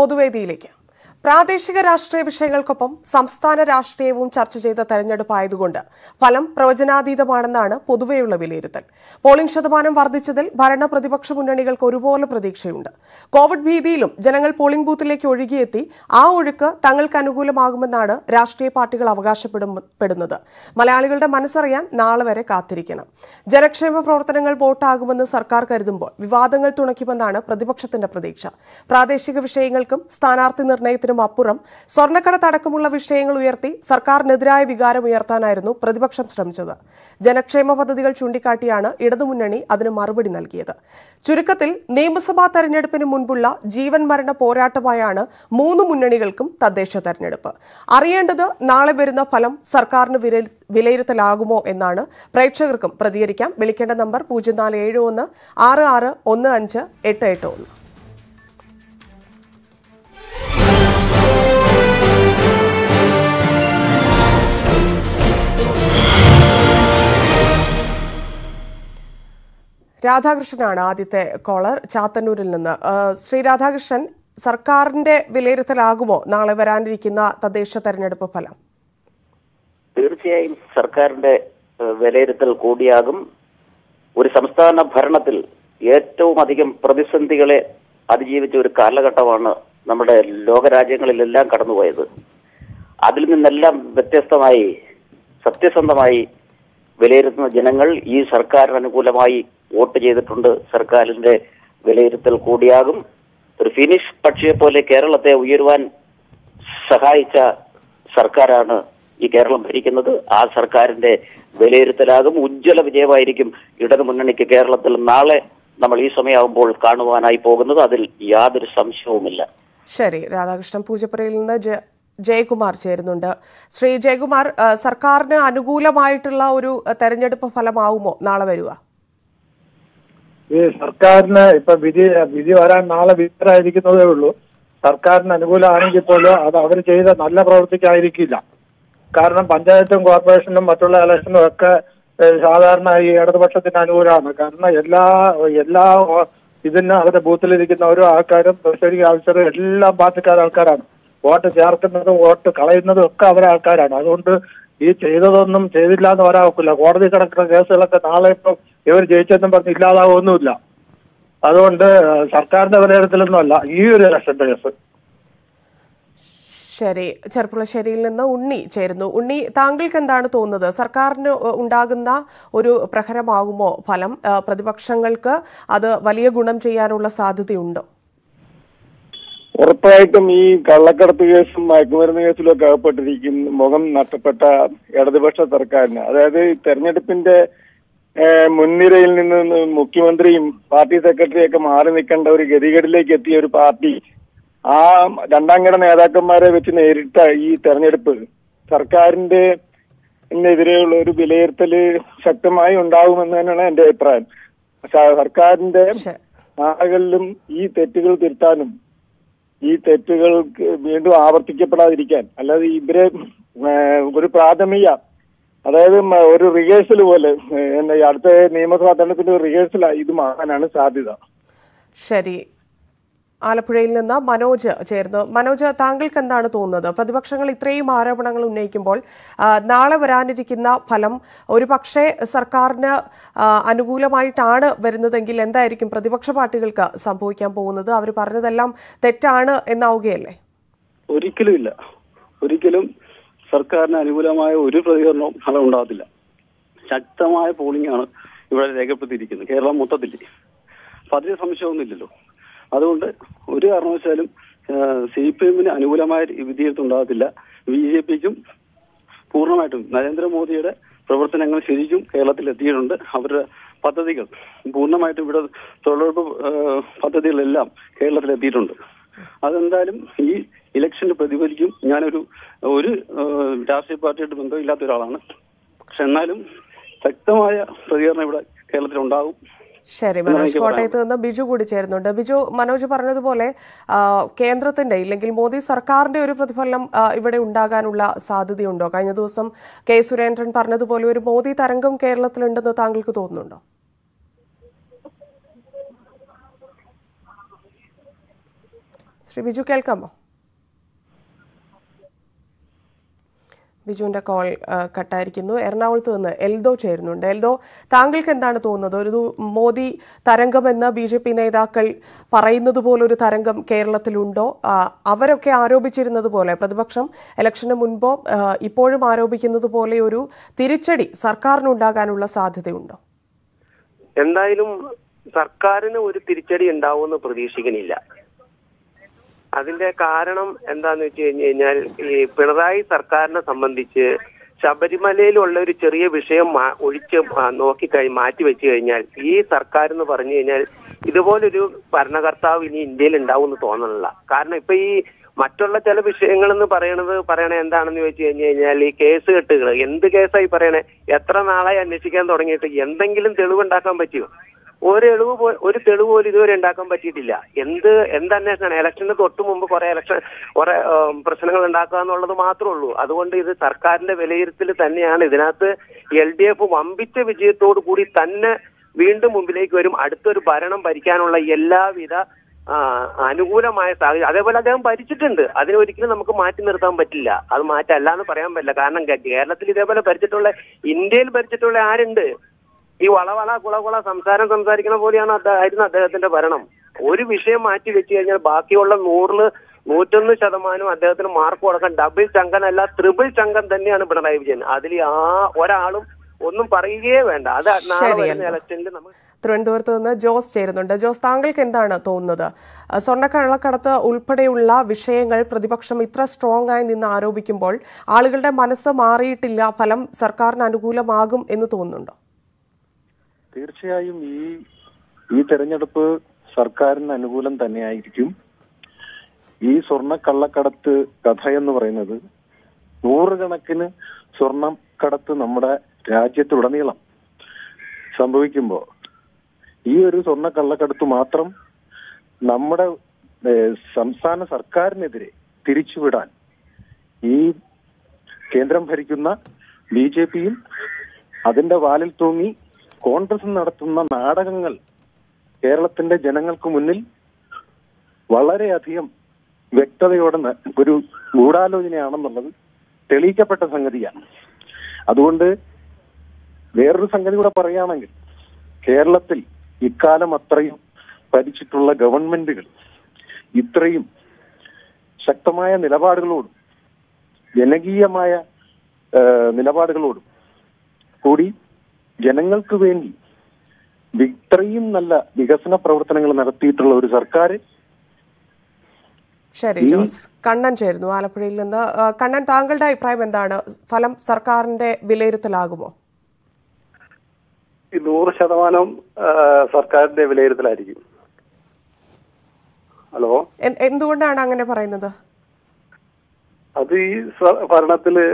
പൊതുവേദിയിലേക്ക്. പ്രാദേശിക രാഷ്ട്രീയ വിഷയങ്ങൾക്കൊപ്പം സംസ്ഥാന രാഷ്ട്രീയവും ചർച്ച ചെയ്ത തെരഞ്ഞെടുപ്പായതുകൊണ്ട് ഫലം പ്രവചനാതീതമാണെന്നാണ് പൊതുവെയുള്ള വിലയിരുത്തൽ. പോളിംഗ് ശതമാനം വർദ്ധിച്ചതിൽ ഭരണ പ്രതിപക്ഷ മുന്നണികൾക്ക് ഒരുപോലെ പ്രതീക്ഷയുണ്ട്. കോവിഡ് ഭീതിയിലും ജനങ്ങൾ പോളിംഗ് ബൂത്തിലേക്ക് ഒഴുകിയെത്തി ആ ഒഴുക്ക് തങ്ങൾക്ക് അനുകൂലമാകുമെന്നാണ് രാഷ്ട്രീയ പാർട്ടികൾ അവകാശപ്പെടുന്നത്. മലയാളികളുടെ മനസ്സറിയാൻ നാളെ വരെ കാത്തിരിക്കണം. ജനക്ഷേമ പ്രവർത്തനങ്ങൾ വോട്ടാകുമെന്ന് സർക്കാർ കരുതുമ്പോൾ വിവാദങ്ങൾ തുണയ്ക്കുമെന്നാണ് പ്രതിപക്ഷത്തിന്റെ പ്രതീക്ഷ. പ്രാദേശിക വിഷയങ്ങൾക്കും സ്ഥാനാർത്ഥി നിർണയത്തിനും അപ്പുറം സ്വർണ്ണക്കടത്തടക്കമുള്ള വിഷയങ്ങൾ ഉയർത്തി സർക്കാരിനെതിരായ വികാരം ഉയർത്താനായിരുന്നു പ്രതിപക്ഷം ശ്രമിച്ചത്. ജനക്ഷേമ പദ്ധതികൾ ചൂണ്ടിക്കാട്ടിയാണ് ഇടതുമുന്നണി അതിന് മറുപടി നൽകിയത്. ചുരുക്കത്തിൽ നിയമസഭാ തെരഞ്ഞെടുപ്പിന് മുൻപുള്ള ജീവൻ മരണ പോരാട്ടമായാണ് മൂന്ന് മുന്നണികൾക്കും തദ്ദേശ തെരഞ്ഞെടുപ്പ്. അറിയേണ്ടത് നാളെ വരുന്ന ഫലം സർക്കാരിന് വിലയിരുത്തലാകുമോ എന്നാണ്. പ്രേക്ഷകർക്കും പ്രതികരിക്കാം. വിളിക്കേണ്ട നമ്പർ 0471661588. രാധാകൃഷ്ണനാണ് ആദ്യത്തെ കോളർ, ചാത്തന്നൂരിൽ നിന്ന്. ശ്രീ രാധാകൃഷ്ണൻ, സർക്കാരിന്റെ വിലയിരുത്തലാകുമോ നാളെ വരാനിരിക്കുന്ന തദ്ദേശ തെരഞ്ഞെടുപ്പ് ഫലം? തീർച്ചയായും സർക്കാരിന്റെ വിലയിരുത്തൽ കൂടിയാകും. ഒരു സംസ്ഥാന ഭരണത്തിൽ ഏറ്റവും അധികം പ്രതിസന്ധികളെ അതിജീവിച്ച ഒരു കാലഘട്ടമാണ് നമ്മുടെ ലോകരാജ്യങ്ങളിലെല്ലാം കടന്നുപോയത്. അതിൽ നിന്നെല്ലാം വ്യത്യസ്തമായി സത്യസന്ധമായി വിലയിരുത്തുന്ന ജനങ്ങൾ ഈ സർക്കാരിന് അനുകൂലമായി വോട്ട് ചെയ്തിട്ടുണ്ട്. സർക്കാരിന്റെ വിലയിരുത്തൽ കൂടിയാകും. ഒരു ഫിനിഷ് പക്ഷിയെ പോലെ കേരളത്തെ ഉയരുവാൻ സഹായിച്ച സർക്കാരാണ് ഈ കേരളം ഭരിക്കുന്നത്. ആ സർക്കാരിന്റെ വിലയിരുത്തലാകും. ഉജ്ജ്വല വിജയമായിരിക്കും ഇടതുമുന്നണിക്ക് കേരളത്തിൽ നാളെ നമ്മൾ ഈ സമയമാകുമ്പോൾ കാണുവാനായി പോകുന്നത്. അതിൽ യാതൊരു സംശയവുമില്ല. ശരി രാധാകൃഷ്ണൻ. പൂജപ്പുരയിൽ നിന്ന് ജയകുമാർ ചേരുന്നുണ്ട്. ശ്രീ ജയകുമാർ, സർക്കാരിന് അനുകൂലമായിട്ടുള്ള ഒരു തെരഞ്ഞെടുപ്പ് ഫലമാവുമോ നാളെ വരിക? ഈ സർക്കാരിന് ഇപ്പൊ വിധി വരാൻ നാളെ വിധിയായിരിക്കുന്നതേ ഉള്ളൂ. സർക്കാരിന് അനുകൂലമാണെങ്കിൽ പോലും അത് അവർ ചെയ്ത നല്ല പ്രവൃത്തിക്കായിരിക്കില്ല. കാരണം പഞ്ചായത്തും കോർപ്പറേഷനിലും മറ്റുള്ള ഇലക്ഷനും ഒക്കെ സാധാരണ ഈ ഇടതുപക്ഷത്തിന് അനുകൂലമാണ്. കാരണം എല്ലാ ഇതിന് അവരുടെ ബൂത്തിലിരിക്കുന്ന ഓരോ ആൾക്കാരും ശരിക്കും ആൾക്കാരും എല്ലാം പാർട്ടിക്കാരാണ്. വോട്ട് ചേർക്കുന്നതും വോട്ട് കളയുന്നതും ഒക്കെ അവരാൾക്കാരാണ്. അതുകൊണ്ട് ഈ ചെയ്തതൊന്നും ചെയ്തില്ല എന്ന് പറയാനൊക്കില്ല. കോടതി കിടക്കുന്ന കേസുകളൊക്കെ നാളെ ഇപ്പം ഇവർ ജയിച്ചെന്നും പറഞ്ഞ് ഇല്ലാതാവുമൊന്നുമില്ല. അതുകൊണ്ട് സർക്കാരിന്റെ വിലയിരുത്തലൊന്നുമല്ല ഈ ഒരു ഇലക്ഷന്റെ കേസ്. ശരി. ചെറുപ്പുളശ്ശേരിയിൽ നിന്ന് ഉണ്ണി ചേരുന്നു. ഉണ്ണി, താങ്കൾക്ക് എന്താണ് തോന്നുന്നത്? സർക്കാരിന് ഉണ്ടാകുന്ന ഒരു പ്രഹരമാകുമോ ഫലം? പ്രതിപക്ഷങ്ങൾക്ക് അത് വലിയ ഗുണം ചെയ്യാനുള്ള സാധ്യതയുണ്ടോ? ഉറപ്പായിട്ടും ഈ കള്ളക്കടത്ത് കേസും മയക്കുമരുന്ന് കേസിലും ഒക്കെ അകപ്പെട്ടിരിക്കുന്ന മുഖം നഷ്ടപ്പെട്ട ഇടതുപക്ഷ സർക്കാരിന്, അതായത് തെരഞ്ഞെടുപ്പിന്റെ മുൻനിരയിൽ നിന്ന് മുഖ്യമന്ത്രിയും പാർട്ടി സെക്രട്ടറിയൊക്കെ മാറി നിൽക്കേണ്ട ഒരു ഗതികേടിലേക്ക് എത്തിയ ഒരു പാർട്ടി ആ രണ്ടാംകിട നേതാക്കന്മാരെ വെച്ച് നേരിട്ട ഈ തെരഞ്ഞെടുപ്പ് സർക്കാരിന്റെ എതിരെയുള്ള ഒരു വിലയിരുത്തല് ശക്തമായി ഉണ്ടാകുമെന്ന് തന്നെയാണ് എന്റെ അഭിപ്രായം. സർക്കാരിന്റെ ആളുകളിലും ഈ തെറ്റുകൾ തിരുത്താനും ഈ തെറ്റുകൾക്ക് വീണ്ടും ആവർത്തിക്കപ്പെടാതിരിക്കാൻ, അല്ലാതെ ഇവരെ ഒരു പ്രാഥമിക, അതായത് ഒരു റിഹേഴ്സൽ പോലെ അടുത്ത നിയമസഭാ തെരഞ്ഞെടുപ്പിന്റെ ഒരു റിഹേഴ്സലായി ഇത് മാറാനാണ് സാധ്യത. ശരി. ആലപ്പുഴയിൽ നിന്ന് മനോജ് ചേർന്നു. മനോജ്, താങ്കൾക്ക് എന്താണ് തോന്നുന്നത്? പ്രതിപക്ഷങ്ങൾ ഇത്രയും ആരോപണങ്ങൾ ഉന്നയിക്കുമ്പോൾ നാളെ വരാനിരിക്കുന്ന ഫലം ഒരു പക്ഷേ സർക്കാരിന് അനുകൂലമായിട്ടാണ് വരുന്നതെങ്കിൽ എന്തായിരിക്കും പ്രതിപക്ഷ പാർട്ടികൾക്ക് സംഭവിക്കാൻ പോകുന്നത്? അവർ പറഞ്ഞതെല്ലാം തെറ്റാണ് എന്നാവുകയല്ലേ? ഒരിക്കലും ഇല്ല. ഒരിക്കലും സർക്കാരിന് അനുകൂലമായ ഒരു പ്രതികരണവും ഫലം ഉണ്ടാകത്തില്ല. ശക്തമായ പോളിംഗാണ് ഇവിടെ രേഖപ്പെടുത്തിയിരിക്കുന്നത് കേരളം മൊത്തത്തിൽ. അപ്പം അതിന് സംശയമൊന്നുമില്ലല്ലോ. അതുകൊണ്ട് ഒരു കാരണവശാലും CPM അനുകൂലമായ വിധിയെടുത്തുണ്ടാകത്തില്ല. BJPക്കും പൂർണ്ണമായിട്ടും നരേന്ദ്രമോദിയുടെ പ്രവർത്തനങ്ങൾ ശരിക്കും കേരളത്തിൽ എത്തിയിട്ടുണ്ട്. അവരുടെ പദ്ധതികൾ പൂർണ്ണമായിട്ടും ഇവിടെ തൊഴിലുറപ്പ് പദ്ധതികളെല്ലാം കേരളത്തിൽ എത്തിയിട്ടുണ്ട്. അതെന്തായാലും ഈ ഇലക്ഷന് പ്രതിഫലിക്കും. ഞാനൊരു രാഷ്ട്രീയ പാർട്ടിയായിട്ട് ബന്ധമില്ലാത്ത ഒരാളാണ്. പക്ഷെ എന്നാലും ശക്തമായ പ്രതികരണം ഇവിടെ കേരളത്തിലുണ്ടാകും. ശരി മനോജ്. കോട്ടയത്ത് നിന്ന് ബിജു കൂടി ചേരുന്നുണ്ട്. ബിജു, മനോജ് പറഞ്ഞതുപോലെ കേന്ദ്രത്തിന്റെ ഇല്ലെങ്കിൽ മോദി സർക്കാരിന്റെ ഒരു പ്രതിഫലനം ഇവിടെ ഉണ്ടാകാനുള്ള സാധ്യതയുണ്ടോ? കഴിഞ്ഞ ദിവസം കെ സുരേന്ദ്രൻ പറഞ്ഞതുപോലെ ഒരു മോദി തരംഗം കേരളത്തിലുണ്ടെന്ന് താങ്കൾക്ക് തോന്നുന്നുണ്ടോ? Sri Biju kelkamo. Bijunda call Katarikino, Ernaultuna, Eldo Chernund, Eldo, Tangle Kandanatuna, Doru Modi, Tarangam and the BJP Nedakal, Paraino the Polo, Tarangam, Kerala Tulundo, Avaka Arobichirna the Pola, Pradabaksham, election of Munbo, Ipodam Arobikino the Poleu, Tirichedi, Sarkar Nunda Ganula Sadhundo. Endailum Sarkarina with Tirichedi and down the Pradeshiganilla. അതിന്റെ കാരണം എന്താണെന്ന് വെച്ചുകഴിഞ്ഞാൽ ഈ പിണറായി സർക്കാരിനെ സംബന്ധിച്ച് ശബരിമലയിലുള്ള ഒരു ചെറിയ വിഷയം ഒഴിച്ച് നോക്കി മാറ്റി വെച്ചു കഴിഞ്ഞാൽ ഈ സർക്കാർ എന്ന് പറഞ്ഞു കഴിഞ്ഞാൽ ഇതുപോലൊരു ഭരണകർത്താവ് ഇനി ഇന്ത്യയിൽ ഉണ്ടാവുമെന്ന് തോന്നുന്നില്ല. കാരണം ഇപ്പോ ഈ മറ്റുള്ള ചില വിഷയങ്ങൾ എന്ന് പറയണ എന്താണെന്ന് വെച്ച് കഴിഞ്ഞാൽ ഈ കേസ് കെട്ടുകൾ എന്ത് കേസായി പറയണേ എത്ര നാളായി അന്വേഷിക്കാൻ തുടങ്ങിയിട്ട് എന്തെങ്കിലും തെളിവുണ്ടാക്കാൻ പറ്റിയോ? ഒരു തെളിവ് പോലും ഇതുവരെ ഉണ്ടാക്കാൻ പറ്റിയിട്ടില്ല. എന്ത് അന്വേഷണമാണ്? ഇലക്ഷന് തൊട്ട് മുമ്പ് കുറെ പ്രശ്നങ്ങൾ ഉണ്ടാക്കുക എന്നുള്ളത് മാത്രമേ ഉള്ളൂ. അതുകൊണ്ട് ഇത് സർക്കാരിന്റെ വിലയിരുത്തൽ തന്നെയാണ്. ഇതിനകത്ത് LDF വമ്പിച്ച വിജയത്തോടു കൂടി തന്നെ വീണ്ടും മുമ്പിലേക്ക് വരും. അടുത്തൊരു ഭരണം ഭരിക്കാനുള്ള എല്ലാവിധ അനുകൂലമായ സാഹചര്യം. അതേപോലെ അദ്ദേഹം ഭരിച്ചിട്ടുണ്ട്. അതിനൊരിക്കലും നമുക്ക് മാറ്റി നിർത്താൻ പറ്റില്ല. അത് മാറ്റല്ല എന്ന് പറയാൻ പറ്റില്ല. കാരണം കേരളത്തിൽ ഇതേപോലെ ഭരിച്ചിട്ടുള്ള ഇന്ത്യയിൽ ഭരിച്ചിട്ടുള്ള ആരുണ്ട്? ഈ വളവള കുളകുള സംസാരം സംസാരിക്കുന്ന പോലെയാണ് ആയിരുന്നു അദ്ദേഹത്തിന്റെ ഭരണം. ഒരു വിഷയം മാറ്റി വെച്ച് കഴിഞ്ഞാൽ ബാക്കിയുള്ള 100-101% അദ്ദേഹത്തിന് മാർക്ക് കൊടുക്കാൻ ഡബിൾ ചങ്കനല്ല ട്രിപ്പിൾ ചങ്കൻ തന്നെയാണ് പിണറായി വിജയൻ. അതിൽ ആ ഒരാളും ഒന്നും പറയുകയേ വേണ്ട. അത് ഇലക്ഷനിൽ നമ്മൾ തിരുവനന്തപുരത്ത് നിന്ന് ജോസ് ചേരുന്നുണ്ട്. ജോസ്, താങ്കൾക്ക് എന്താണ് തോന്നുന്നത്? സ്വർണ്ണക്കള്ളക്കടത്ത് ഉൾപ്പെടെയുള്ള വിഷയങ്ങൾ പ്രതിപക്ഷം ഇത്ര സ്ട്രോങ് ആയി നിന്ന് ആരോപിക്കുമ്പോൾ ആളുകളുടെ മനസ്സ് മാറിയിട്ടില്ല, ഫലം സർക്കാരിന് അനുകൂലമാകും എന്ന് തോന്നുന്നുണ്ടോ? തീർച്ചയായും ഈ തെരഞ്ഞെടുപ്പ് സർക്കാരിന് അനുകൂലം തന്നെയായിരിക്കും. ഈ സ്വർണ്ണക്കള്ളക്കടത്ത് കഥ എന്ന് പറയുന്നത് 100 കണക്കിന് സ്വർണ്ണക്കടത്ത് നമ്മുടെ രാജ്യത്തുടനീളം സംഭവിക്കുമ്പോൾ ഈ ഒരു സ്വർണ്ണക്കള്ളക്കടത്ത് മാത്രം നമ്മുടെ സംസ്ഥാന സർക്കാരിനെതിരെ തിരിച്ചുവിടാൻ ഈ കേന്ദ്രം ഭരിക്കുന്ന BJPയും അതിന്റെ വാലിൽ തൂങ്ങി കോൺഗ്രസ് നടത്തുന്ന നാടകങ്ങൾ കേരളത്തിന്റെ ജനങ്ങൾക്ക് മുന്നിൽ വളരെയധികം വ്യക്തതയോടെ ഒരു ഗൂഢാലോചനയാണെന്നുള്ളത് തെളിയിക്കപ്പെട്ട സംഗതിയാണ്. അതുകൊണ്ട് വേറൊരു സംഗതി കൂടെ പറയുകയാണെങ്കിൽ കേരളത്തിൽ ഇക്കാലം അത്രയും ഭരിച്ചിട്ടുള്ള ഗവൺമെന്റുകൾ ഇത്രയും ശക്തമായ നിലപാടുകളോടും ജനകീയമായ നിലപാടുകളോടും കൂടി ജനങ്ങൾക്ക് വേണ്ടി ഇത്രയും നല്ല വികസന പ്രവർത്തനങ്ങൾ നടത്തിയിട്ടുള്ള ഒരു സർക്കാർ. ശരി ജോസ്. കണ്ണൻ ചേരുന്നു ആലപ്പുഴയിൽ നിന്ന്. കണ്ണൻ, താങ്കളുടെ അഭിപ്രായം എന്താണ്? ഫലം സർക്കാരിന്റെ വിലയിരുത്തലാകുമോ? 100% സർക്കാരിന്റെ വിലയിരുത്തലായിരിക്കും. ഹലോ, എന്തുകൊണ്ടാണ് അങ്ങനെ പറയുന്നത്? അത് ഈ ഭരണത്തില്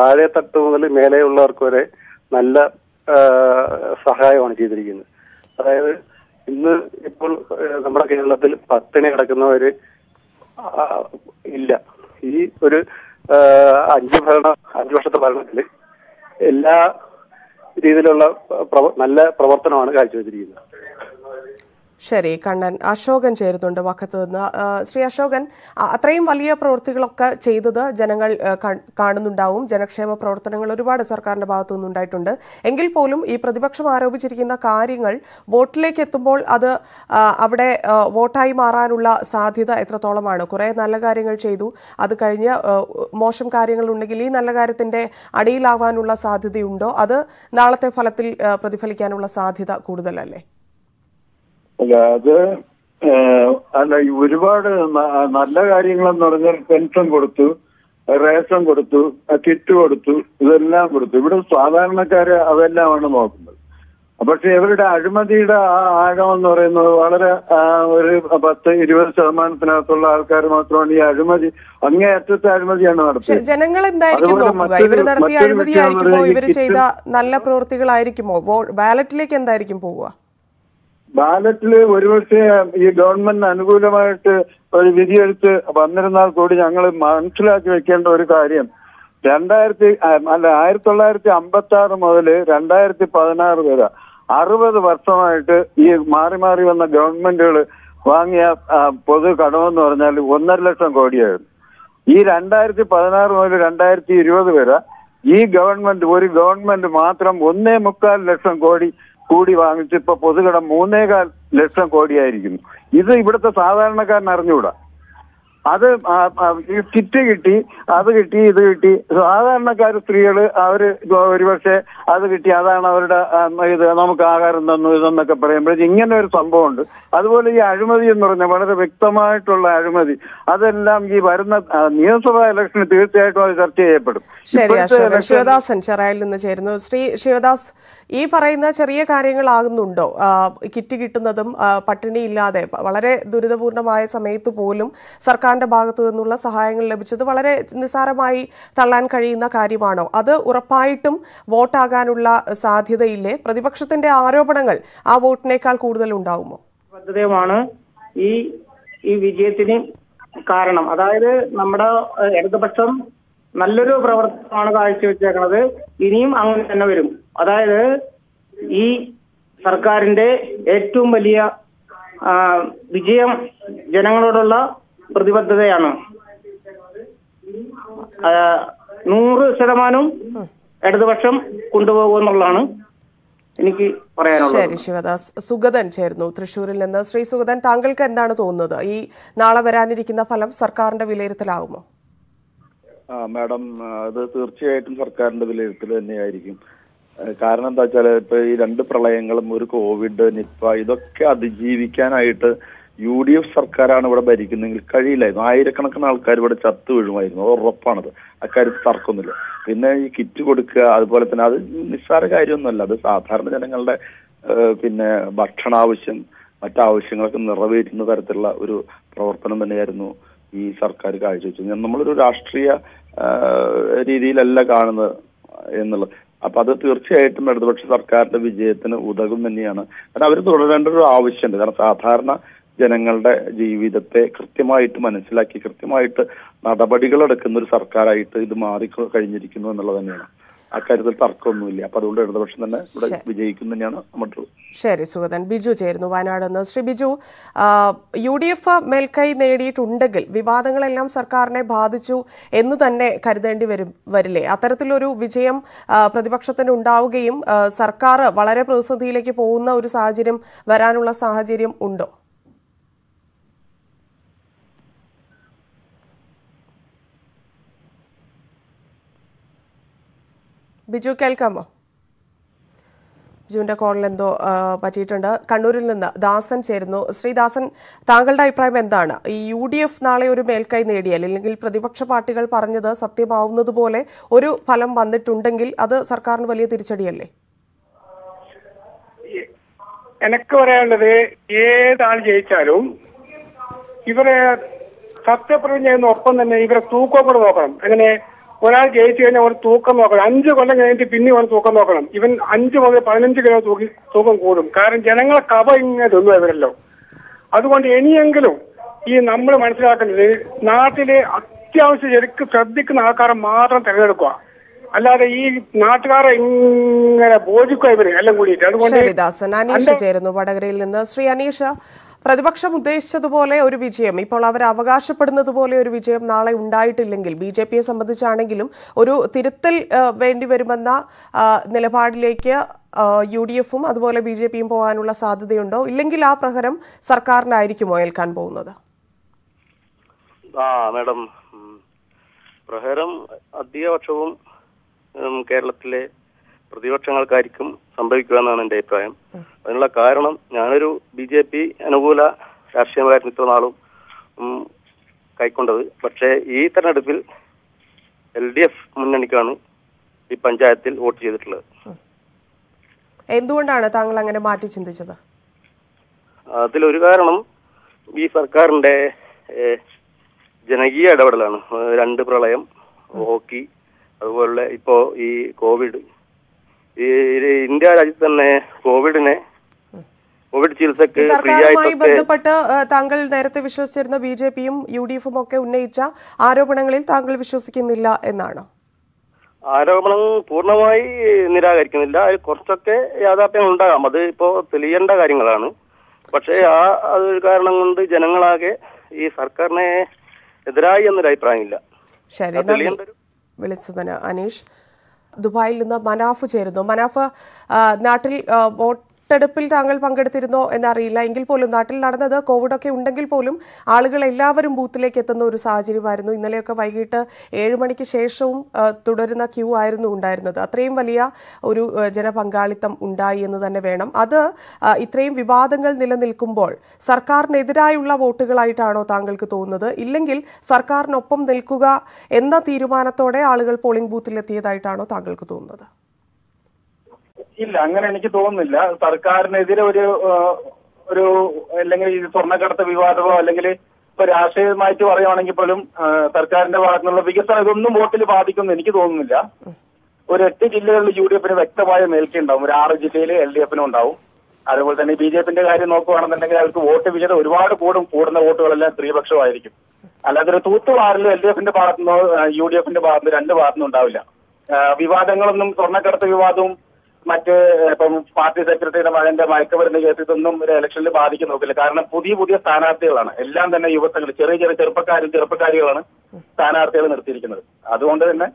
താഴെ തട്ട് മുതൽ മേലെയുള്ളവർക്ക് വരെ നല്ല സഹായമാണ് ചെയ്തിരിക്കുന്നത്. അതായത് ഇന്ന് ഇപ്പോൾ നമ്മുടെ കേരളത്തിൽ പട്ടിണി കിടക്കുന്നവര് ഇല്ല. ഈ ഒരു 5 വർഷത്തെ ഭരണത്തില് എല്ലാ രീതിയിലുള്ള നല്ല പ്രവർത്തനമാണ് കാഴ്ചവെച്ചിരിക്കുന്നത്. ശരി, കണ്ണൻ. അശോകൻ ചേരുന്നുണ്ട് വക്കത്ത് നിന്ന്. ശ്രീ അശോകൻ, അത്രയും വലിയ പ്രവൃത്തികളൊക്കെ ചെയ്തത് ജനങ്ങൾ കാണുന്നുണ്ടാവും. ജനക്ഷേമ പ്രവർത്തനങ്ങൾ ഒരുപാട് സർക്കാരിന്റെ ഭാഗത്തു നിന്നുണ്ടായിട്ടുണ്ട്. എങ്കിൽ പോലും ഈ പ്രതിപക്ഷം ആരോപിച്ചിരിക്കുന്ന കാര്യങ്ങൾ വോട്ടിലേക്ക് എത്തുമ്പോൾ അത് അവിടെ വോട്ടായി മാറാനുള്ള സാധ്യത എത്രത്തോളമാണ്? കുറേ നല്ല കാര്യങ്ങൾ ചെയ്തു, അത് കഴിഞ്ഞ് മോശം കാര്യങ്ങളുണ്ടെങ്കിൽ ഈ നല്ല കാര്യത്തിന്റെ അടിയിലാവാനുള്ള സാധ്യതയുണ്ടോ? അത് നാളത്തെ ഫലത്തിൽ പ്രതിഫലിക്കാനുള്ള സാധ്യത കൂടുതലല്ലേ? അല്ല, അത് അല്ല, ഒരുപാട് നല്ല കാര്യങ്ങളെന്ന് പറഞ്ഞാൽ പെൻഷൻ കൊടുത്തു, റേഷൻ കൊടുത്തു, കിറ്റ് കൊടുത്തു, ഇതെല്ലാം കൊടുത്തു. ഇവിടെ സാധാരണക്കാര് അതെല്ലാമാണ് നോക്കുന്നത്. പക്ഷെ ഇവരുടെ അഴിമതിയുടെ ആ ആഴം എന്ന് പറയുന്നത് വളരെ ഒരു 10-20% ആൾക്കാർ മാത്രമാണ് ഈ അഴിമതി, അങ്ങേയറ്റത്തെ അഴിമതിയാണ് നടത്തുന്നത്. ജനങ്ങൾ എന്തായിരിക്കും നോക്കുക? ഇവർ നടത്തിയ അഴിമതിയായിരിക്കുമോ? ഇവർ ചെയ്ത നല്ല പ്രവൃത്തികളായിരിക്കുമോ? ബാലറ്റിലേക്ക് എന്തായിരിക്കും പോവുക? ബാലറ്റില് ഒരുപക്ഷെ ഈ ഗവൺമെന്റിന് അനുകൂലമായിട്ട് ഒരു വിധിയെടുത്ത് വന്നിരുന്നാൽ കൂടി ഞങ്ങൾ മനസ്സിലാക്കി വെക്കേണ്ട ഒരു കാര്യം 1956 മുതൽ 2016 വരെ 60 വർഷമായിട്ട് ഈ മാറി മാറി വന്ന ഗവൺമെന്റുകൾ വാങ്ങിയ പൊതു കടമെന്ന് പറഞ്ഞാൽ 1.5 ലക്ഷം കോടിയായിരുന്നു. ഈ 2016 മുതൽ 2020 വരെ ഈ ഗവൺമെന്റ് ഒരു ഗവൺമെന്റ് മാത്രം 1.25 ലക്ഷം കോടി കൂടി വാങ്ങിച്ച് ഇപ്പൊ പൊതുകടം 3.25 ലക്ഷം കോടിയായിരിക്കുന്നു. ഇത് ഇവിടുത്തെ സാധാരണക്കാരൻ അറിഞ്ഞുകൂടാ. അത് കിറ്റ് കിട്ടി, അത് കിട്ടി, ഇത് കിട്ടി. സാധാരണക്കാർ സ്ത്രീകൾ അവര് ഒരുപക്ഷെ അത് കിട്ടി, അതാണ് അവരുടെ ഇത് നമുക്ക് ആഹാരം തന്നു ഇതെന്നൊക്കെ പറയുമ്പോഴേക്കും ഇങ്ങനെ ഒരു സംഭവമുണ്ട്. അതുപോലെ ഈ അഴിമതി എന്ന് പറഞ്ഞാൽ വളരെ വ്യക്തമായിട്ടുള്ള അഴിമതി, അതെല്ലാം ഈ വരുന്ന നിയമസഭാ ഇലക്ഷന് തീർച്ചയായിട്ടും അത് ചർച്ച ചെയ്യപ്പെടും. ശിവദാസൻ ചെറായിൽ നിന്ന് ചേരുന്നു. ശ്രീ ശിവദാസ്, ഈ പറയുന്ന ചെറിയ കാര്യങ്ങളാകുന്നുണ്ടോ കിറ്റ് കിട്ടുന്നതും പട്ടിണി ഇല്ലാതെ വളരെ ദുരിതപൂർണമായ സമയത്ത് പോലും സർക്കാർ ഭാഗത്തു നിന്നുള്ള സഹായങ്ങൾ ലഭിച്ചത് വളരെ നിസ്സാരമായി തള്ളാൻ കഴിയുന്ന കാര്യമാണോ? അത് ഉറപ്പായിട്ടും വോട്ടാകാനുള്ള സാധ്യതയില്ലേ? പ്രതിപക്ഷത്തിന്റെ ആരോപണങ്ങൾ ആ വോട്ടിനേക്കാൾ കൂടുതൽ ഉണ്ടാവുമോ? ബദ്ധതയുമാണ് ഈ വിജയത്തിന് കാരണം. അതായത് നമ്മുടെ ഇടതുപക്ഷം നല്ലൊരു പ്രവർത്തനമാണ് കാഴ്ചവെച്ചേക്കുന്നത്. ഇനിയും അങ്ങനെ തന്നെ വരും. അതായത് ഈ സർക്കാരിന്റെ ഏറ്റവും വലിയ വിജയം ജനങ്ങളോടുള്ള പ്രതിബദ്ധതയാണ്. 100% ഇടതുപക്ഷം കൊണ്ടുപോകുമെന്നുള്ളതാണ് എനിക്ക് പറയാനുള്ളത്. ശരി ശിവദാസ്. സുഗതൻ ചേരുന്നു തൃശ്ശൂരിൽ നിന്ന്. ശ്രീ സുഗതൻ, താങ്കൾക്ക് എന്താണ് തോന്നുന്നത്? ഈ നാളെ വരാനിരിക്കുന്ന ഫലം സർക്കാരിന്റെ വിലയിരുത്തലാകുമോ? മാഡം, അത് തീർച്ചയായിട്ടും സർക്കാരിന്റെ വിലയിരുത്തൽ തന്നെയായിരിക്കും. കാരണം എന്താ വെച്ചാൽ ഇപ്പൊ ഈ 2 പ്രളയങ്ങളും ഒരു കോവിഡ്, നിപ്പ, ഇതൊക്കെ അതിജീവിക്കാനായിട്ട് UDF സർക്കാരാണ് ഇവിടെ ഭരിക്കുന്നെങ്കിൽ കഴിയില്ലായിരുന്നു. ആയിരക്കണക്കിന് ആൾക്കാർ ഇവിടെ ചത്തു വീഴുമായിരുന്നു. ഉറപ്പാണത്, അക്കാര്യത്തിൽ തർക്കമൊന്നുമില്ല. പിന്നെ ഈ കിറ്റ് കൊടുക്കുക, അതുപോലെ തന്നെ അത് നിസ്സാര കാര്യമൊന്നുമല്ല. അത് സാധാരണ ജനങ്ങളുടെ പിന്നെ ഭക്ഷണാവശ്യം, മറ്റാവശ്യങ്ങളൊക്കെ നിറവേറ്റുന്ന തരത്തിലുള്ള ഒരു പ്രവർത്തനം തന്നെയായിരുന്നു ഈ സർക്കാർ കാഴ്ചവെച്ചത്. നമ്മളൊരു രാഷ്ട്രീയ രീതിയിലല്ല കാണുന്നത് എന്നുള്ളത്. അപ്പൊ അത് തീർച്ചയായിട്ടും ഇടതുപക്ഷ സർക്കാരിന്റെ വിജയത്തിന് ഉതകും തന്നെയാണ്. കാരണം അവർ തുടരേണ്ട ഒരു ആവശ്യമുണ്ട്. കാരണം സാധാരണ ജനങ്ങളുടെ ജീവിതത്തെ കൃത്യമായിട്ട് മനസ്സിലാക്കി കൃത്യമായിട്ട് നടപടികളെടുക്കുന്ന ഒരു സർക്കാരായിട്ട് ഇത് മാറി കഴിഞ്ഞിരിക്കുന്നു എന്നുള്ളത് തന്നെയാണ്. അക്കാര്യത്തിൽ തർക്കമൊന്നുമില്ല. അപ്പൊ അതുകൊണ്ട് ഇടതുപക്ഷം തന്നെ ഇവിടെ വിജയിക്കും തന്നെയാണ് നമ്മുടെ. ശരി സുഗതൻ. ബിജു ചേരുന്നു വയനാട് നിന്ന്. ശ്രീ ബിജു, UDF മേൽക്കൈ നേടിയിട്ടുണ്ടെങ്കിൽ വിവാദങ്ങളെല്ലാം സർക്കാരിനെ ബാധിച്ചു എന്ന് തന്നെ കരുതേണ്ടി വരില്ലേ? അത്തരത്തിലൊരു വിജയം പ്രതിപക്ഷത്തിന് ഉണ്ടാവുകയും സർക്കാർ വളരെ പ്രതിസന്ധിയിലേക്ക് പോകുന്ന ഒരു സാഹചര്യം വരാനുള്ള സാഹചര്യം ഉണ്ടോ? ബിജു കേൾക്കാമോ? ബിജുവിന്റെ കോളിൽ എന്തോ പറ്റിയിട്ടുണ്ട്. കണ്ണൂരിൽ നിന്ന് ദാസൻ ചേരുന്നു. ശ്രീദാസൻ, താങ്കളുടെ അഭിപ്രായം എന്താണ്? ഈ UDF നാളെ ഒരു മേൽക്കൈ നേടിയാൽ, അല്ലെങ്കിൽ പ്രതിപക്ഷ പാർട്ടികൾ പറഞ്ഞത് സത്യമാവുന്നതുപോലെ ഒരു ഫലം വന്നിട്ടുണ്ടെങ്കിൽ അത് സർക്കാരിന് വലിയ തിരിച്ചടിയല്ലേ? എനിക്ക് പറയാനുള്ളത്, ഏതാൾ ജയിച്ചാലും ഇവരെ സത്യപ്രതിജ്ഞയെന്ന് ഒപ്പം തന്നെ ഇവരെ തൂക്കം കൂടെ നോക്കണം. അങ്ങനെ ഒരാൾ ജയിച്ചു കഴിഞ്ഞാൽ അവൻ തൂക്കം നോക്കണം. 5 കൊല്ലം കഴിഞ്ഞിട്ട് പിന്നെ അവൻ തൂക്കം നോക്കണം. ഇവൻ 5 മുതൽ 15 കിലോ തൂക്കം കൂടും. കാരണം ജനങ്ങളെ കവ ഇങ്ങനെ തിന്നു ഇവരല്ലോ. അതുകൊണ്ട് ഇനിയെങ്കിലും ഈ നമ്മൾ മനസ്സിലാക്കേണ്ടത്, നാട്ടിലെ അത്യാവശ്യം ശരിക്കും ശ്രദ്ധിക്കുന്ന ആൾക്കാരെ മാത്രം തിരഞ്ഞെടുക്കുക. അല്ലാതെ ഈ നാട്ടുകാരെ ഇങ്ങനെ ബോധിക്കുക ഇവര് എല്ലാം കൂടിയിട്ട്. അതുകൊണ്ട് വടകരയിൽ നിന്ന് ശ്രീ അനീഷ, പ്രതിപക്ഷം ഉദ്ദേശിച്ചതുപോലെ ഒരു വിജയം, ഇപ്പോൾ അവർ അവകാശപ്പെടുന്നത് പോലെ ഒരു വിജയം നാളെ ഉണ്ടായിട്ടില്ലെങ്കിൽ BJPയെ സംബന്ധിച്ചാണെങ്കിലും ഒരു തിരുത്തൽ വേണ്ടിവരുമെന്ന നിലപാടിലേക്ക് UDFഉം അതുപോലെ BJPയും പോകാനുള്ള സാധ്യതയുണ്ടോ? ഇല്ലെങ്കിൽ ആ പ്രഹരം സർക്കാരിനായിരിക്കുമോ ഏൽക്കാൻ പോകുന്നത്? മാഡം, പ്രഹരം അധികപക്ഷവും കേരളത്തിലെ പ്രതിപക്ഷങ്ങൾക്കായിരിക്കും സംഭവിക്കുക എന്നാണ് എന്റെ അഭിപ്രായം. അതിനുള്ള കാരണം, ഞാനൊരു BJP അനുകൂല രാഷ്ട്രീയമായിരുന്നു ഇത്ര നാളും കൈക്കൊണ്ടത്. പക്ഷേ ഈ തെരഞ്ഞെടുപ്പിൽ LDF മുന്നണിക്കാണ് ഈ പഞ്ചായത്തിൽ വോട്ട് ചെയ്തിട്ടുള്ളത്. എന്തുകൊണ്ടാണ് താങ്കൾ അങ്ങനെ മാറ്റി ചിന്തിച്ചത്? അതിലൊരു കാരണം ഈ സർക്കാരിന്റെ ജനകീയ ഇടപെടലാണ്. 2 പ്രളയം, ഹോക്കി, അതുപോലെ ഇപ്പോ ഈ കോവിഡ്. ഈ ഇന്ത്യ രാജ്യത്ത് തന്നെ കോവിഡ് ചികിത്സക്ക് സർക്കാരുമായി ബന്ധപ്പെട്ട് താങ്കൾ നേരത്തെ വിശ്വസിച്ചിരുന്ന BJPയും UDFഉം ഒക്കെ ഉന്നയിച്ച ആരോപണങ്ങളിൽ താങ്കൾ വിശ്വസിക്കുന്നില്ല എന്നാണ്? ആരോപണം പൂർണ്ണമായി നിരാകരിക്കുന്നില്ല. കുറച്ചൊക്കെ യാഥാർത്ഥ്യം ഉണ്ടാകാം. അത് ഇപ്പോ തെളിയേണ്ട കാര്യങ്ങളാണ്. പക്ഷേ ആ അത് കാരണം കൊണ്ട് ജനങ്ങളാകെ ഈ സർക്കാരിനെ എതിരായി എന്നൊരു അഭിപ്രായമില്ല. വിളിച്ചതിന് അനീഷ്. ദുബായിൽ നിന്ന് മനാഫ് ചേരുന്നു. മനാഫ്, നാട്ടിൽ വോട്ടെടുപ്പിൽ താങ്കൾ പങ്കെടുത്തിരുന്നോ എന്നറിയില്ല എങ്കിൽ പോലും നാട്ടിൽ നടന്നത് കോവിഡൊക്കെ ഉണ്ടെങ്കിൽ പോലും ആളുകൾ എല്ലാവരും ബൂത്തിലേക്ക് എത്തുന്ന ഒരു സാഹചര്യമായിരുന്നു. ഇന്നലെയൊക്കെ വൈകിട്ട് 7 മണിക്ക് ശേഷവും തുടരുന്ന ക്യൂ ആയിരുന്നു ഉണ്ടായിരുന്നത്. അത്രയും വലിയ ഒരു ജനപങ്കാളിത്തം ഉണ്ടായി എന്ന് തന്നെ വേണം. അത് ഇത്രയും വിവാദങ്ങൾ നിലനിൽക്കുമ്പോൾ സർക്കാരിനെതിരായുള്ള വോട്ടുകളായിട്ടാണോ താങ്കൾക്ക് തോന്നുന്നത്? ഇല്ലെങ്കിൽ സർക്കാരിനൊപ്പം നിൽക്കുക എന്ന തീരുമാനത്തോടെ ആളുകൾ പോളിംഗ് ബൂത്തിലെത്തിയതായിട്ടാണോ താങ്കൾക്ക് തോന്നുന്നത്? ഇല്ല, അങ്ങനെ എനിക്ക് തോന്നുന്നില്ല. സർക്കാരിനെതിരെ ഒരു അല്ലെങ്കിൽ ഈ സ്വർണ്ണക്കടത്ത് വിവാദമോ അല്ലെങ്കിൽ ഇപ്പൊ രാഷ്ട്രീയമായിട്ട് പറയുകയാണെങ്കിൽ പോലും സർക്കാരിന്റെ ഭാഗത്തുനിന്നുള്ള വികസനം ഇതൊന്നും വോട്ടിൽ ബാധിക്കുമെന്ന് എനിക്ക് തോന്നുന്നില്ല. ഒരു 8 ജില്ലകളിൽ UDF വ്യക്തമായ മേൽക്കുണ്ടാവും, ഒരു 6 ജില്ലയില് LDF ഉണ്ടാവും. അതുപോലെ തന്നെ BJP കാര്യം നോക്കുകയാണെന്നുണ്ടെങ്കിൽ അവർക്ക് വോട്ട് വിഹിതം ഒരുപാട് കൂടുന്ന വോട്ടുകളെല്ലാം സ്ത്രീപക്ഷമായിരിക്കും. അല്ലാതെ ഒരു തൂത്തുവാറിലും LDF ഭാഗത്തുനിന്നോ UDF ഭാഗത്തുനിന്നോ 2 ഭാഗത്തുനിന്നും ഉണ്ടാവില്ല. വിവാദങ്ങളൊന്നും സ്വർണ്ണക്കടത്ത് വിവാദവും മറ്റ് ഇപ്പം പാർട്ടി സെക്രട്ടറിയുടെ മകന്റെ മയക്കുമരുന്ന് കേസ് ഇതൊന്നും ഒരു ഇലക്ഷനിൽ ബാധിക്കാൻ നോക്കില്ല. കാരണം പുതിയ സ്ഥാനാർത്ഥികളാണ് എല്ലാം തന്നെ യുവത്വങ്ങൾ, ചെറിയ ചെറുപ്പക്കാരികളാണ് സ്ഥാനാർത്ഥികൾ നിർത്തിയിരിക്കുന്നത്. അതുകൊണ്ട് തന്നെ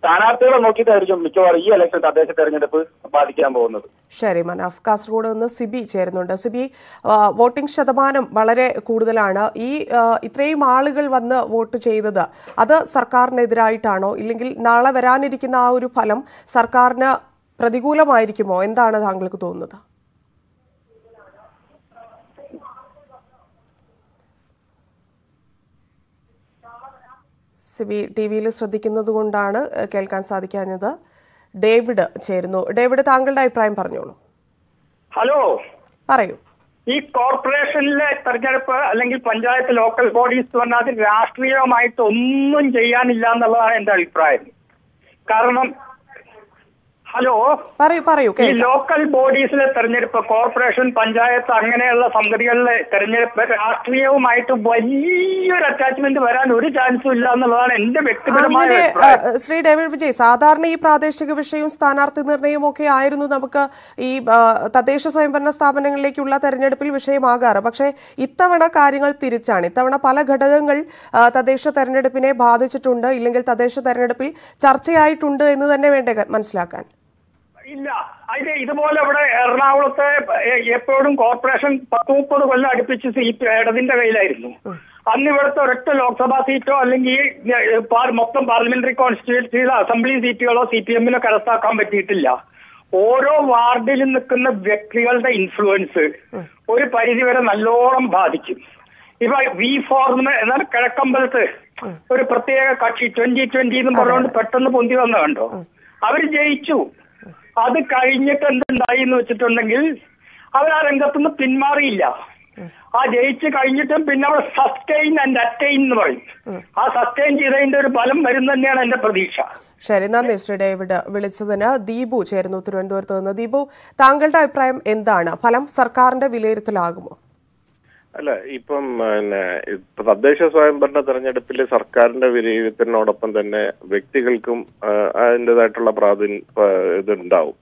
സ്ഥാനാർത്ഥികളെ നോക്കിയിട്ടായിരിക്കും മിക്കവാറും ഈ ഇലക്ഷൻ തദ്ദേശ തെരഞ്ഞെടുപ്പ് ബാധിക്കാൻ പോകുന്നത്. ശരി മനാഫ്. കാസർഗോഡ് നിന്ന് സിബി ചേരുന്നുണ്ട്. സിബി, വോട്ടിംഗ് ശതമാനം വളരെ കൂടുതലാണ്. ഈ ഇത്രയും ആളുകൾ വന്ന് വോട്ട് ചെയ്തത് അത് സർക്കാരിനെതിരായിട്ടാണോ? ഇല്ലെങ്കിൽ നാളെ വരാനിരിക്കുന്ന ആ ഒരു ഫലം സർക്കാരിന് പ്രതികൂലമായിരിക്കുമോ? എന്താണ് താങ്കൾക്ക് തോന്നുന്നത്? സിബി ടി വിയിൽ ശ്രദ്ധിക്കുന്നത് കൊണ്ടാണ് കേൾക്കാൻ സാധിക്കാഞ്ഞത്. ഡേവിഡ് ചേരുന്നു. ഡേവിഡ്, താങ്കളുടെ അഭിപ്രായം പറഞ്ഞോളൂ. ഹലോ, പറയൂ. ഈ കോർപ്പറേഷനിലെ തെരഞ്ഞെടുപ്പ് അല്ലെങ്കിൽ പഞ്ചായത്ത് ലോക്കൽ ബോഡീസ് പറഞ്ഞാൽ രാഷ്ട്രീയമായിട്ട് ഒന്നും ചെയ്യാനില്ല എന്നുള്ളതാണ് എന്റെ അഭിപ്രായം. കാരണം ഹലോ, ഈ ലോക്കൽ ബോഡീസിലെ തെരഞ്ഞെടുപ്പ്, കോർപ്പറേഷൻ, പഞ്ചായത്ത്, അങ്ങനെയുള്ള സംഗതികളിലെ തെരഞ്ഞെടുപ്പ് രാഷ്ട്രീയവുമായിട്ട് വലിയൊരു അറ്റാച്ച്മെന്റ് വരാൻ ഒരു ചാൻസും ഇല്ല എന്നുള്ളതാണ് എന്റെ വ്യക്തിപരമായ. ശ്രീ ഡേവിഡ് വിജയ്, സാധാരണ ഈ പ്രാദേശിക വിഷയവും സ്ഥാനാർത്ഥി നിർണയവും ഒക്കെ ആയിരുന്നു നമുക്ക് ഈ തദ്ദേശ സ്വയംഭരണ സ്ഥാപനങ്ങളിലേക്കുള്ള തെരഞ്ഞെടുപ്പിൽ വിഷയമാകാറ്. പക്ഷേ ഇത്തവണ കാര്യങ്ങൾ തിരിച്ചാണ്. ഇത്തവണ പല ഘടകങ്ങൾ തദ്ദേശ തെരഞ്ഞെടുപ്പിനെ ബാധിച്ചിട്ടുണ്ട്, ഇല്ലെങ്കിൽ തദ്ദേശ തെരഞ്ഞെടുപ്പിൽ ചർച്ചയായിട്ടുണ്ട് എന്ന് തന്നെ വേണ്ടേ മനസ്സിലാക്കാൻ? ഇല്ല, അതിന് ഇതുപോലെ ഇവിടെ എറണാകുളത്തെ എപ്പോഴും കോർപ്പറേഷൻ 10-30 കൊല്ലം അടുപ്പിച്ച് സീറ്റ് ഇടതിന്റെ കയ്യിലായിരുന്നു. അന്ന് ഇവിടുത്തെ ഒരൊറ്റ ലോക്സഭാ സീറ്റോ അല്ലെങ്കിൽ മൊത്തം പാർലമെന്ററി കോൺസ്റ്റിറ്റ്യുവൻസിയിലെ അസംബ്ലി സീറ്റുകളോ CPM കരസ്ഥാക്കാൻ പറ്റിയിട്ടില്ല. ഓരോ വാർഡിലും നിൽക്കുന്ന വ്യക്തികളുടെ ഇൻഫ്ലുവൻസ് ഒരു പരിധിവരെ നല്ലോണം ബാധിക്കും. ഇപ്പൊ V4 എന്നാൽ കിഴക്കമ്പലത്ത് ഒരു പ്രത്യേക കക്ഷി 2020 എന്നും പറഞ്ഞുകൊണ്ട് പെട്ടെന്ന് പൊന്തി വന്നു കണ്ടോ, അവര് ജയിച്ചു. അത് കഴിഞ്ഞിട്ട് എന്തുണ്ടായി എന്ന് വെച്ചിട്ടുണ്ടെങ്കിൽ അവർ ആ രംഗത്തുനിന്ന് പിന്മാറിയില്ല. ആ ജയിച്ച് കഴിഞ്ഞിട്ടും പിന്നെ അവർ സസ്റ്റെയിൻ ആൻഡ് അറ്റൈൻ എന്ന് പറയും. ആ സസ്റ്റെയിൻ ചെയ്തതിന്റെ ഒരു ഫലം വരുന്ന തന്നെയാണ് എന്റെ പ്രതീക്ഷ. ശരി, നന്ദി ശ്രീ ഡേവിഡ്. വിളിച്ചതിന് ദീപു ചേരുന്നു തിരുവനന്തപുരത്ത് നിന്ന്. ദീപു, താങ്കളുടെ അഭിപ്രായം എന്താണ്? ഫലം സർക്കാരിന്റെ വിലയിരുത്തലാകുമോ? അല്ല, ഇപ്പം തദ്ദേശ സ്വയംഭരണ തെരഞ്ഞെടുപ്പിൽ സർക്കാരിന്റെ വിലയിരുത്തലിനോടൊപ്പം തന്നെ വ്യക്തികൾക്കും അതിൻ്റെതായിട്ടുള്ള ഇതുണ്ടാവും,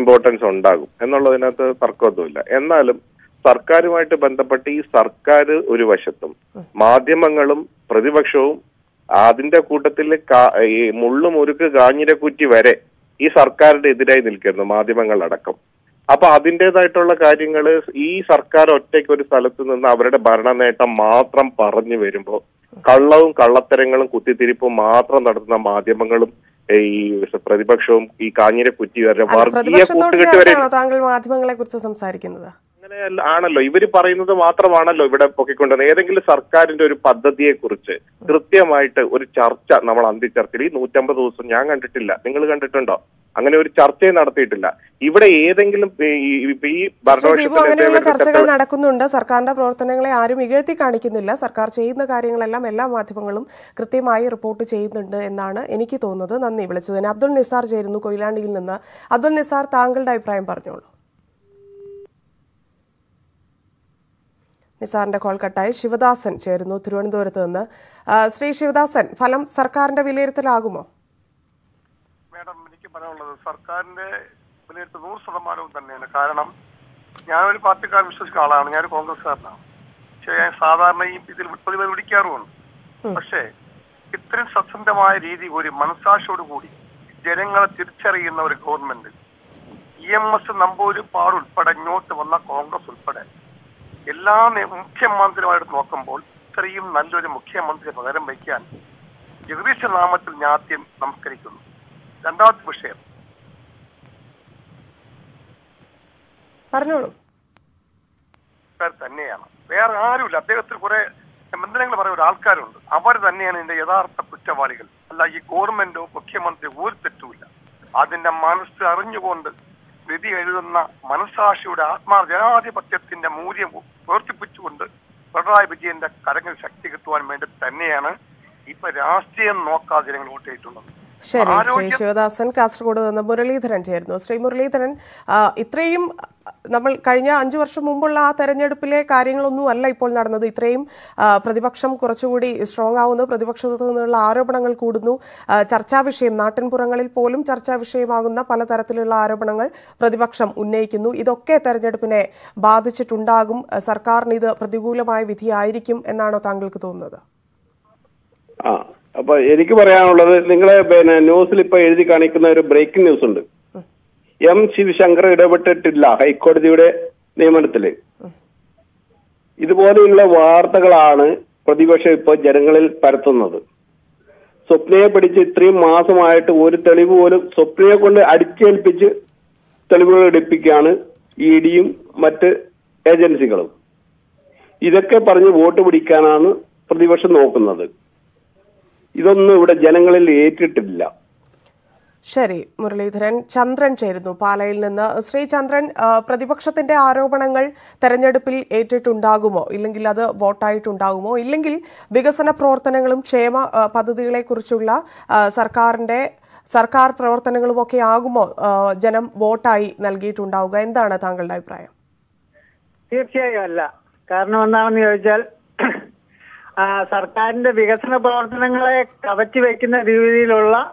ഇമ്പോർട്ടൻസ് ഉണ്ടാകും എന്നുള്ളതിനകത്ത് തർക്കമൊന്നുമില്ല. എന്നാലും സർക്കാരുമായിട്ട് ബന്ധപ്പെട്ട് ഈ സർക്കാർ ഒരു വശത്തും മാധ്യമങ്ങളും പ്രതിപക്ഷവും അതിന്റെ കൂട്ടത്തിൽ ഈ മുള്ളും ഉരുക്ക് കാഞ്ഞിരക്കുറ്റി വരെ ഈ സർക്കാരിന്റെ എതിരായി നിൽക്കുന്നു, മാധ്യമങ്ങളടക്കം. അപ്പൊ അതിൻ്റെതായിട്ടുള്ള കാര്യങ്ങൾ ഈ സർക്കാർ ഒറ്റയ്ക്ക് ഒരു സ്ഥലത്ത് നിന്ന് അവരുടെ ഭരണ നേട്ടം മാത്രം പറഞ്ഞു വരുമ്പോൾ കള്ളവും കള്ളത്തരങ്ങളും കുത്തിത്തിരിപ്പും മാത്രം നടത്തുന്ന മാധ്യമങ്ങളും ഈ പ്രതിപക്ഷവും ഈ കാഞ്ഞിര കുറ്റി വരെ വർഗീയ കൂട്ടുകെട്ട് വരെ. താങ്കൾ മാധ്യമങ്ങളെ കുറിച്ച് സംസാരിക്കുന്നത് അങ്ങനെ ആണല്ലോ, ഇവര് പറയുന്നത് മാത്രമാണല്ലോ ഇവിടെ പൊക്കിക്കൊണ്ടുവന്നത്. ഏതെങ്കിലും സർക്കാരിന്റെ ഒരു പദ്ധതിയെ കുറിച്ച് കൃത്യമായിട്ട് ഒരു ചർച്ച നമ്മൾ അന്തിച്ചർച്ചയിൽ 150 ദിവസം ഞാൻ കണ്ടിട്ടില്ല. നിങ്ങൾ കണ്ടിട്ടുണ്ടോ? അങ്ങനെ ഒരു ചർച്ചയും നടത്തിയിട്ടില്ല. ഇവിടെ ഏതെങ്കിലും ഈ ഭരണപക്ഷ ചർച്ചകൾ നടക്കുന്നുണ്ട്. സർക്കാരിന്റെ പ്രവർത്തനങ്ങളെ ആരും ഇകഴ്ത്തി കാണിക്കുന്നില്ല. സർക്കാർ ചെയ്യുന്ന കാര്യങ്ങളെല്ലാം എല്ലാ മാധ്യമങ്ങളും കൃത്യമായി റിപ്പോർട്ട് ചെയ്യുന്നുണ്ട് എന്നാണ് എനിക്ക് തോന്നുന്നത്. നന്ദി വിളിച്ചതിന്. അബ്ദുൾ നിസാർ ചേരുന്നു കൊയിലാണ്ടിയിൽ നിന്ന്. അബ്ദുൾ നിസാർ, താങ്കളുടെ അഭിപ്രായം പറഞ്ഞോളൂ. നിസാറിന്റെ കോൾ കട്ടായി. ശിവദാസൻ ചേരുന്നു തിരുവനന്തപുരത്ത് നിന്ന്. ശ്രീ ശിവദാസൻ, ഫലം സർക്കാരിന്റെ വിലയിരുത്തലാകുമോ? മേഡം, എനിക്ക് പറയാനുള്ളത് സർക്കാരിന്റെ വിലയിരുത്തൽ 100% തന്നെയാണ്. കാരണം I will party car Mr. Kalam, I will Congress. She and Sada may be the political carun. Say, it three substance of my reading would be Mansa Shodu Woody, Jerenga Tirchari in our government. EMS number power, but I know the one Congress will put it. Elan Mukhemantri at Mocambo, three Nando Mukhemantri of Aramekan. You wish an arm at Nati Namskarikum. And not Bush. Parnulu. Where are you? They are through a mandang about Alcarun. Our the name in the Yazar Putavarigal. Like a government of Pokemon, the wood the tool. Adin the Manasa Arunu wonder. Vidi Eluna, Manasa should Atma, there are the Patet in the Moody work to put under. But I began the current sector to amend the Taniana. If I asked him, no cars in rotate to them. Sherry, Sri Shivadasan, Castro, and the Muralitharan here. No, Sri Muralitharan, Itraim. നമ്മൾ കഴിഞ്ഞ 5 വർഷം മുൻപുള്ള ആ തെരഞ്ഞെടുപ്പിലെ കാര്യങ്ങളൊന്നും അല്ല ഇപ്പോൾ നടന്നത് ഇത്രയും പ്രതിപക്ഷം കുറച്ചുകൂടി സ്ട്രോങ് ആവുന്നു പ്രതിപക്ഷത്തു നിന്നുള്ള ആരോപണങ്ങൾ കൂടുന്നു ചർച്ചാ വിഷയം നാട്ടിൻപുറങ്ങളിൽ പോലും ചർച്ചാ വിഷയമാകുന്ന പലതരത്തിലുള്ള ആരോപണങ്ങൾ പ്രതിപക്ഷം ഉന്നയിക്കുന്നു ഇതൊക്കെ തെരഞ്ഞെടുപ്പിനെ ബാധിച്ചിട്ടുണ്ടാകും സർക്കാരിന് ഇത് പ്രതികൂലമായ വിധിയായിരിക്കും എന്നാണോ താങ്കൾക്ക് തോന്നുന്നത് ആ അപ്പോൾ എനിക്ക് പറയാനുള്ളത് നിങ്ങളെ ന്യൂസിൽ ഇപ്പോൾ എഴുതി കാണിക്കുന്ന ഒരു ബ്രേക്കിംഗ് ന്യൂസ് ഉണ്ട് M. Shivishankar Edabetilla, High Court Dude, name and Tele. It was in La Vartagalana, Pradivasha General Parthonother. So play Padichi 3 months to Wood Televu, so play on the Adichel Pitch, Televu Depicana, Edium, Mate, Agency Girl. Either Kaparni vote would Icana, Pradivashan open other. You don't know what a generally hated Tilla. Sherry, Muralitharan, Chandran Cherno, Palailana, Sri Chandran, Pradipakshate Aropanangal, Teranjadapil, Ate Tundagumo, Ilingilada, Votai Tundagumo, Ilingil, Bigasana Prorthanangalum, Chema, Padadile Kurchula, Sarkarnde, Sarkar Prorthanangaluke Agumo, Janam, Votai, Nalgi Tundaga, and the Anatangal Dipraya. Tirchayala, Karnavan Yajal Sarkan, the Bigasana Prorthanangal, Kavati Vakin, the Divi Lola.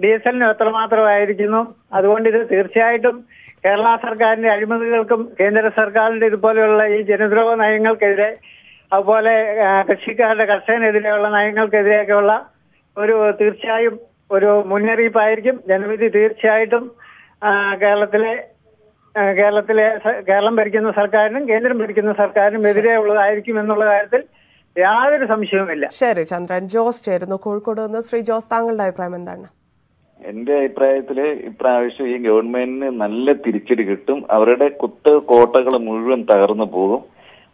DSL Natamatra Irigino, Adwandis, Irchaitum, Kerala Sarkan, Adimakum, Kendra Sarkal, the Polola, Genedro, Niangal Kede, Apole, Kashika, the Kasan, Niangal Kedekola, Uru Tirchai, Uru Munari Pairkim, then with the Tirchaitum, Galatele, Galambergin Sarkan, Kendra Bergin Sarkan, Medrea, Irkim, and Lola. There are some Shumilla. Sherry Chandran, Joss, Chair, and the Kurkoda, the Sri Joss Tangle Diprime. In the private government, Nalla Tirichitum, Avada Kutta, Kotakal, Muru, and Tagarna Polo,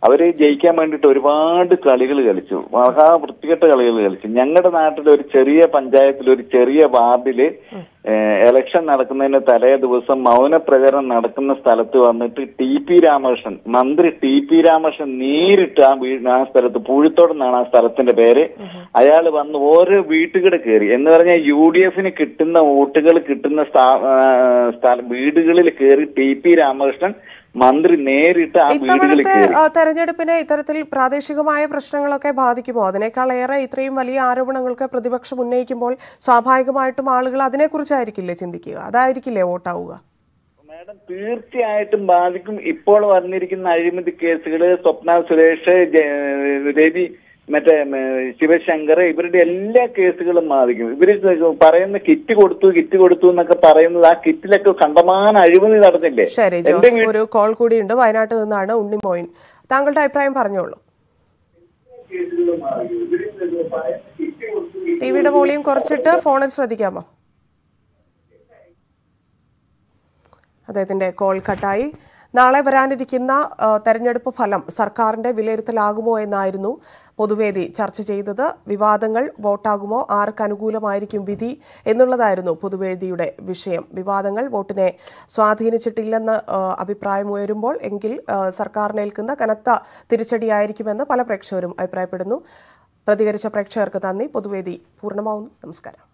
Avade Jacob and Toriband, Kaligal Galichu, Maha, Particular Galichu, Younger than Atta, Cheria, Panjay, Cheria, Babile, election Narakan, Tare, there was some Mauna Prayer and Narakan Salatu, and the TP Ramerson, Mandri TP Ramerson, near Tam, we Nastar, the Puritor, Nana Saratan, the Berry, Ayala, one war, we took a carry, and there are a UDF in a kitten, the Votical kitten, the star, beautifully carry TP Ramerson. Mandri Nerita, Taranjapina, Italy, Pradeshigama, Prashangalaka, Badikimo, the Nekalera, Itri, Malia, Arabanaka, Pradivakshunakimol, Sabhaikama to Malagla, the Nekurcharikilich in the Kiva, the Irikile Otauga. Madam Pirti item Badikum, Ipol or Nirikin, Irim, the case, Sopna Suresh, Devi, Shivashankar, every day, case of Madikum. There is a param, the kitty go to Nakaparam, la kitty like a Kandaman, I even the other day. Sherry, you call good in the Vinata and Nana only moin. Tangle type prime Parnolo. TV the volume corset, phone and Sradicama. That in the call Katai. Nala Veranidikina, Terenyadupu Phalam, Sarkarinte Vilayirthalagumo ennayirunnu പൊതുവേദി ചർച്ച ചെയ്തത് വിവാദങ്ങൾ വോട്ടാകുമോ, ആർക്ക് അനുകൂലമായിരിക്കും വിധി എന്നുള്ളതായിരുന്നു പൊതുവേദിയുടെ വിഷയം. വിവാദങ്ങൾ വോട്ടിനെ സ്വാധീനിച്ചിട്ടില്ലെന്ന് അഭിപ്രായമുയരുമ്പോൾ എങ്കിൽ സർക്കാരിനേൽക്കുന്ന കനത്ത തിരിച്ചടിയായിരിക്കുമെന്ന് പല പ്രേക്ഷകരും അഭിപ്രായപ്പെടുന്നു. പ്രതികരിച്ച പ്രേക്ഷകർക്ക് നന്ദി. പൊതുവേദി പൂർണ്ണമാവുന്നു. നമസ്കാരം.